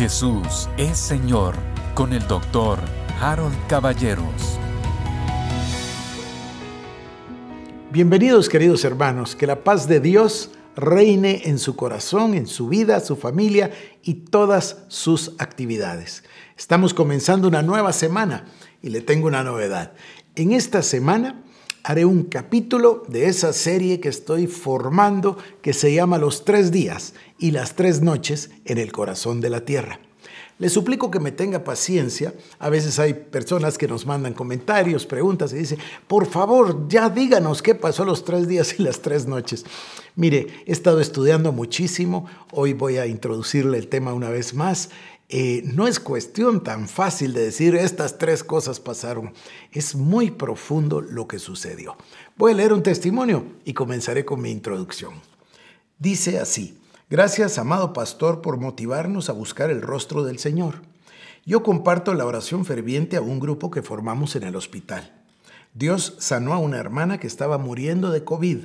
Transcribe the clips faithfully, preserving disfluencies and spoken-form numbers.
Jesús es Señor con el doctor Harold Caballeros. Bienvenidos, queridos hermanos, que la paz de Dios reine en su corazón, en su vida, su familia y todas sus actividades. Estamos comenzando una nueva semana y le tengo una novedad. En esta semana haré un capítulo de esa serie que estoy formando que se llama Los Tres Días y las Tres Noches en el Corazón de la Tierra. Le suplico que me tenga paciencia. A veces hay personas que nos mandan comentarios, preguntas y dicen, por favor, ya díganos qué pasó los tres días y las tres noches. Mire, he estado estudiando muchísimo. Hoy voy a introducirle el tema una vez más. Eh, no es cuestión tan fácil de decir estas tres cosas pasaron. Es muy profundo lo que sucedió. Voy a leer un testimonio y comenzaré con mi introducción. Dice así. Gracias, amado pastor, por motivarnos a buscar el rostro del Señor. Yo comparto la oración ferviente a un grupo que formamos en el hospital. Dios sanó a una hermana que estaba muriendo de COVID.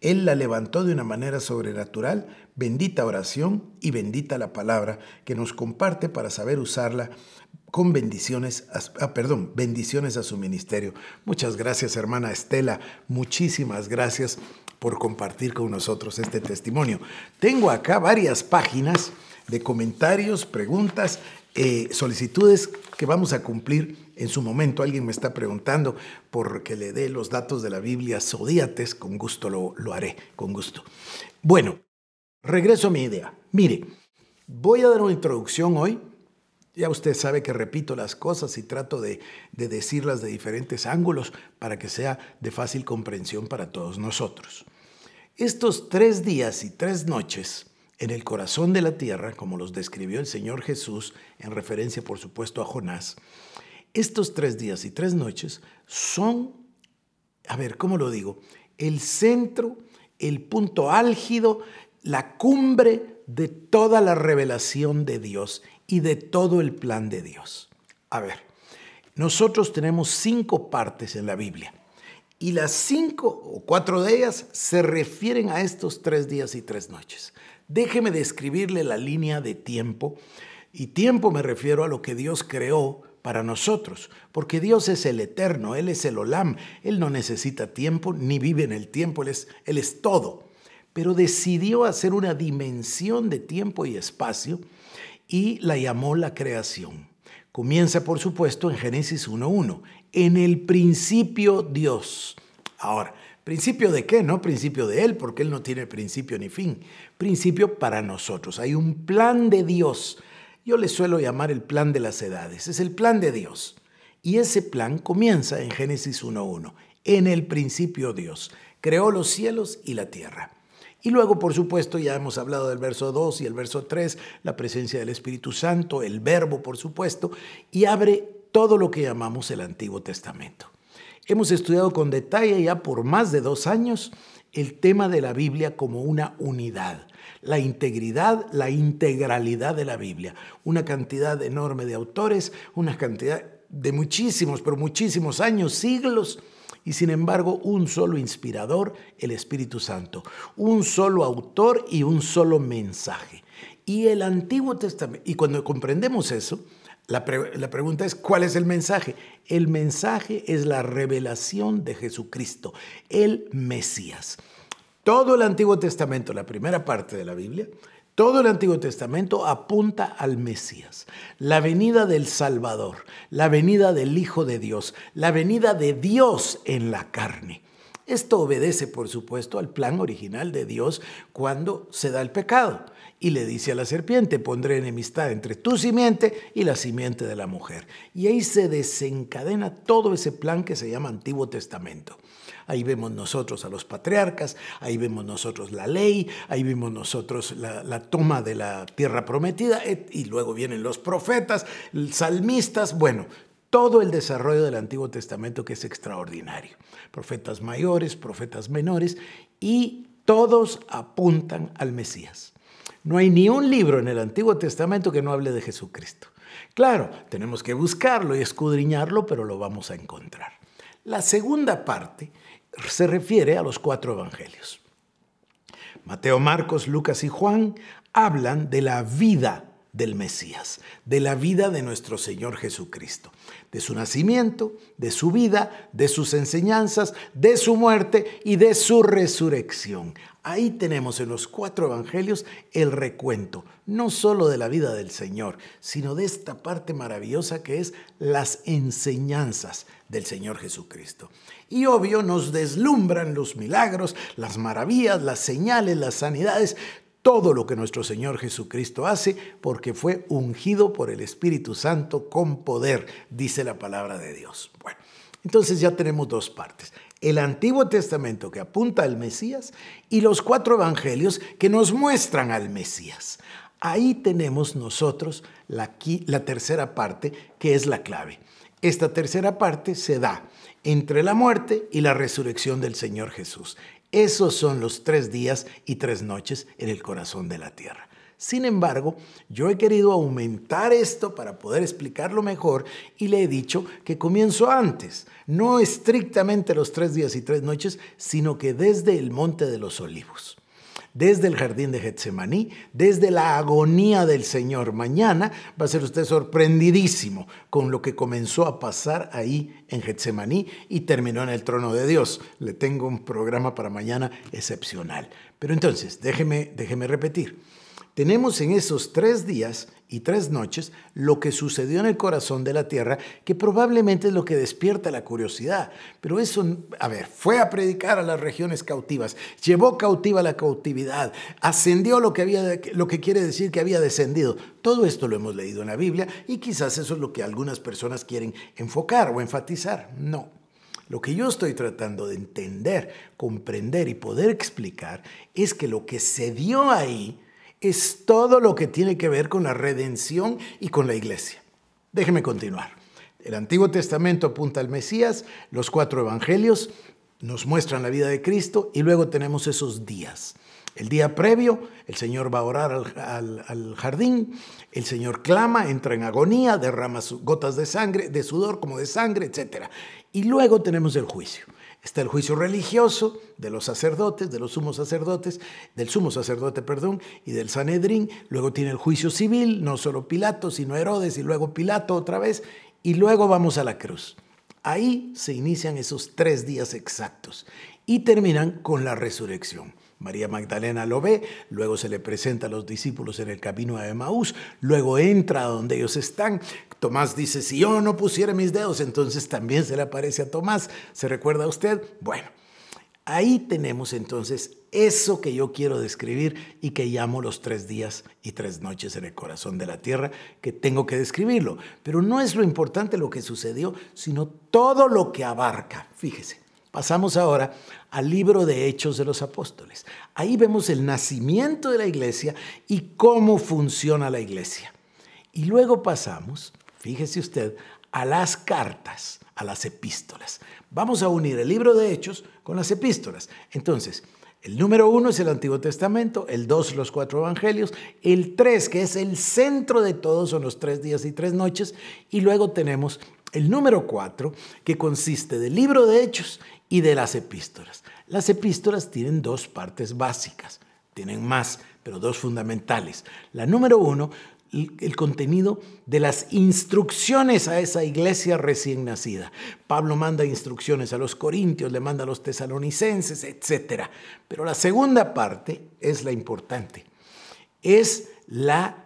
Él la levantó de una manera sobrenatural. Bendita oración y bendita la palabra que nos comparte para saber usarla con bendiciones a, ah, perdón, bendiciones a su ministerio. Muchas gracias, hermana Estela. Muchísimas gracias por compartir con nosotros este testimonio. Tengo acá varias páginas de comentarios, preguntas, eh, solicitudes que vamos a cumplir en su momento. Alguien me está preguntando porque le dé los datos de la Biblia Zodíates. Con gusto lo, lo haré, con gusto. Bueno, regreso a mi idea. Mire, voy a dar una introducción hoy. Ya usted sabe que repito las cosas y trato de, de decirlas de diferentes ángulos para que sea de fácil comprensión para todos nosotros. Estos tres días y tres noches en el corazón de la tierra, como los describió el Señor Jesús, en referencia por supuesto a Jonás, estos tres días y tres noches son, a ver, ¿cómo lo digo? El centro, el punto álgido, la cumbre de toda la revelación de Dios y de todo el plan de Dios. A ver, nosotros tenemos cinco partes en la Biblia y las cinco o cuatro de ellas se refieren a estos tres días y tres noches. Déjeme describirle la línea de tiempo, y tiempo me refiero a lo que Dios creó para nosotros, porque Dios es el eterno, Él es el Olam, Él no necesita tiempo ni vive en el tiempo, Él es, Él es todo, pero decidió hacer una dimensión de tiempo y espacio y la llamó la creación. Comienza, por supuesto, en Génesis uno uno. En el principio Dios. Ahora, ¿principio de qué? No principio de Él, porque Él no tiene principio ni fin. Principio para nosotros. Hay un plan de Dios. Yo le suelo llamar el plan de las edades. Es el plan de Dios. Y ese plan comienza en Génesis uno uno. En el principio Dios creó los cielos y la tierra. Y luego, por supuesto, ya hemos hablado del verso dos y el verso tres, la presencia del Espíritu Santo, el Verbo, por supuesto, y abre todo lo que llamamos el Antiguo Testamento. Hemos estudiado con detalle ya por más de dos años el tema de la Biblia como una unidad, la integridad, la integralidad de la Biblia, una cantidad enorme de autores, una cantidad de muchísimos, pero muchísimos años, siglos, y sin embargo un solo inspirador, el Espíritu Santo, un solo autor y un solo mensaje. Y el Antiguo Testamento, y cuando comprendemos eso, la, pre la pregunta es, ¿cuál es el mensaje? El mensaje es la revelación de Jesucristo, el Mesías. Todo el Antiguo Testamento, la primera parte de la Biblia, todo el Antiguo Testamento apunta al Mesías, la venida del Salvador, la venida del Hijo de Dios, la venida de Dios en la carne. Esto obedece, por supuesto, al plan original de Dios cuando se da el pecado. Y le dice a la serpiente, pondré enemistad entre tu simiente y la simiente de la mujer. Y ahí se desencadena todo ese plan que se llama Antiguo Testamento. Ahí vemos nosotros a los patriarcas, ahí vemos nosotros la ley, ahí vemos nosotros la, la toma de la tierra prometida, y luego vienen los profetas, salmistas, bueno, todo el desarrollo del Antiguo Testamento que es extraordinario. Profetas mayores, profetas menores, y todos apuntan al Mesías. No hay ni un libro en el Antiguo Testamento que no hable de Jesucristo. Claro, tenemos que buscarlo y escudriñarlo, pero lo vamos a encontrar. La segunda parte se refiere a los cuatro evangelios. Mateo, Marcos, Lucas y Juan hablan de la vida del Mesías, de la vida de nuestro Señor Jesucristo, de su nacimiento, de su vida, de sus enseñanzas, de su muerte y de su resurrección. Ahí tenemos en los cuatro evangelios el recuento, no solo de la vida del Señor, sino de esta parte maravillosa que es las enseñanzas del Señor Jesucristo. Y obvio nos deslumbran los milagros, las maravillas, las señales, las sanidades, todo lo que nuestro Señor Jesucristo hace, porque fue ungido por el Espíritu Santo con poder, dice la palabra de Dios. Bueno, entonces ya tenemos dos partes. El Antiguo Testamento que apunta al Mesías y los cuatro evangelios que nos muestran al Mesías. Ahí tenemos nosotros la, la tercera parte, que es la clave. Esta tercera parte se da entre la muerte y la resurrección del Señor Jesús. Esos son los tres días y tres noches en el corazón de la tierra. Sin embargo, yo he querido aumentar esto para poder explicarlo mejor y le he dicho que comienzo antes, no estrictamente los tres días y tres noches, sino que desde el Monte de los Olivos, desde el jardín de Getsemaní, desde la agonía del Señor. Mañana va a ser usted sorprendidísimo con lo que comenzó a pasar ahí en Getsemaní y terminó en el trono de Dios. Le tengo un programa para mañana excepcional. Pero entonces, déjeme, déjeme repetir. Tenemos en esos tres días y tres noches lo que sucedió en el corazón de la tierra, que probablemente es lo que despierta la curiosidad. Pero eso, a ver, fue a predicar a las regiones cautivas, llevó cautiva la cautividad, ascendió lo que había, lo que quiere decir que había descendido. Todo esto lo hemos leído en la Biblia y quizás eso es lo que algunas personas quieren enfocar o enfatizar. No. Lo que yo estoy tratando de entender, comprender y poder explicar es que lo que se dio ahí es todo lo que tiene que ver con la redención y con la iglesia. Déjeme continuar. El Antiguo Testamento apunta al Mesías, los cuatro evangelios nos muestran la vida de Cristo y luego tenemos esos días. El día previo, el Señor va a orar al, al, al jardín, el Señor clama, entra en agonía, derrama gotas de sangre, de sudor como de sangre, etcétera. Y luego tenemos el juicio. Está el juicio religioso de los sacerdotes, de los sumos sacerdotes, del sumo sacerdote, perdón, y del Sanedrín. Luego tiene el juicio civil, no solo Pilato, sino Herodes, y luego Pilato otra vez. Y luego vamos a la cruz. Ahí se inician esos tres días exactos y terminan con la resurrección. María Magdalena lo ve, luego se le presenta a los discípulos en el camino a Emaús, luego entra a donde ellos están. Tomás dice, si yo no pusiera mis dedos, entonces también se le aparece a Tomás. ¿Se recuerda a usted? Bueno, ahí tenemos entonces eso que yo quiero describir y que llamo los tres días y tres noches en el corazón de la tierra, que tengo que describirlo. Pero no es lo importante lo que sucedió, sino todo lo que abarca. Fíjese. Pasamos ahora al libro de Hechos de los Apóstoles. Ahí vemos el nacimiento de la iglesia y cómo funciona la iglesia. Y luego pasamos, fíjese usted, a las cartas, a las epístolas. Vamos a unir el libro de Hechos con las epístolas. Entonces, el número uno es el Antiguo Testamento, el dos los cuatro evangelios, el tres, que es el centro de todos, son los tres días y tres noches, y luego tenemos el número cuatro, que consiste del libro de Hechos y de las epístolas. Las epístolas tienen dos partes básicas, tienen más, pero dos fundamentales. La número uno, el contenido de las instrucciones a esa iglesia recién nacida. Pablo manda instrucciones a los corintios, le manda a los tesalonicenses, etcétera. Pero la segunda parte es la importante, es la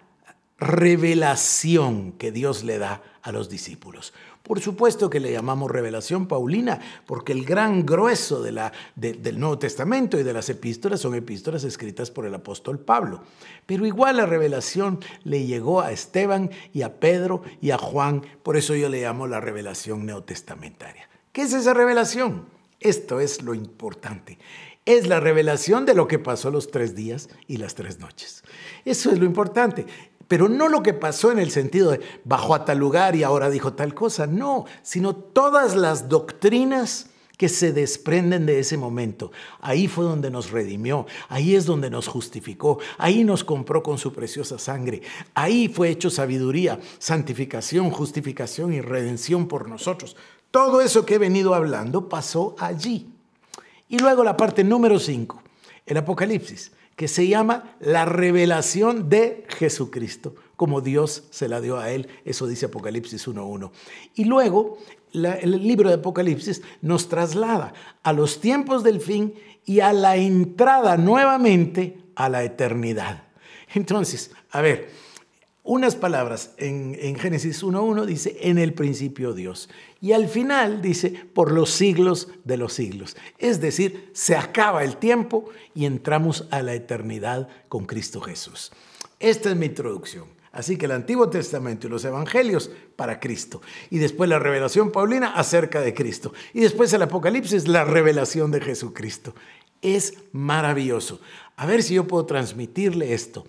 revelación que Dios le da a los discípulos. Por supuesto que le llamamos revelación paulina, porque el gran grueso de la, de, del Nuevo Testamento y de las epístolas son epístolas escritas por el apóstol Pablo. Pero igual la revelación le llegó a Esteban y a Pedro y a Juan, por eso yo le llamo la revelación neotestamentaria. ¿Qué es esa revelación? Esto es lo importante. Es la revelación de lo que pasó los tres días y las tres noches. Eso es lo importante. Pero no lo que pasó en el sentido de bajó a tal lugar y ahora dijo tal cosa, no, sino todas las doctrinas que se desprenden de ese momento. Ahí fue donde nos redimió, ahí es donde nos justificó, ahí nos compró con su preciosa sangre, ahí fue hecho sabiduría, santificación, justificación y redención por nosotros. Todo eso que he venido hablando pasó allí. Y luego la parte número cinco, el Apocalipsis, que se llama la revelación de Jesucristo como Dios se la dio a él. Eso dice Apocalipsis uno uno. Y luego la, el libro de Apocalipsis nos traslada a los tiempos del fin y a la entrada nuevamente a la eternidad. Entonces, a ver, unas palabras en, en Génesis uno uno dice, en el principio Dios. Y al final dice, por los siglos de los siglos. Es decir, se acaba el tiempo y entramos a la eternidad con Cristo Jesús. Esta es mi introducción. Así que el Antiguo Testamento y los Evangelios para Cristo. Y después la revelación paulina acerca de Cristo. Y después el Apocalipsis, la revelación de Jesucristo. Es maravilloso. A ver si yo puedo transmitirle esto.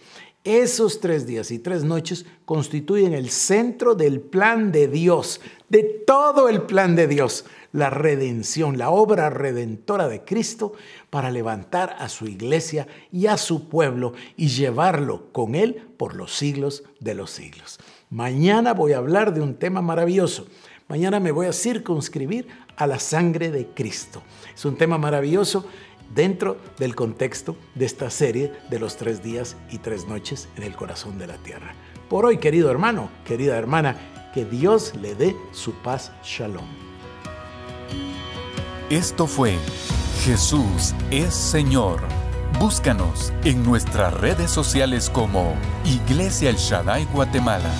Esos tres días y tres noches constituyen el centro del plan de Dios, de todo el plan de Dios, la redención, la obra redentora de Cristo para levantar a su iglesia y a su pueblo y llevarlo con él por los siglos de los siglos. Mañana voy a hablar de un tema maravilloso. Mañana me voy a circunscribir a la sangre de Cristo. Es un tema maravilloso dentro del contexto de esta serie de los tres días y tres noches en el corazón de la tierra. Por hoy, querido hermano, querida hermana, que Dios le dé su paz. Shalom. Esto fue Jesús es Señor. Búscanos en nuestras redes sociales como Iglesia El Shaddai Guatemala.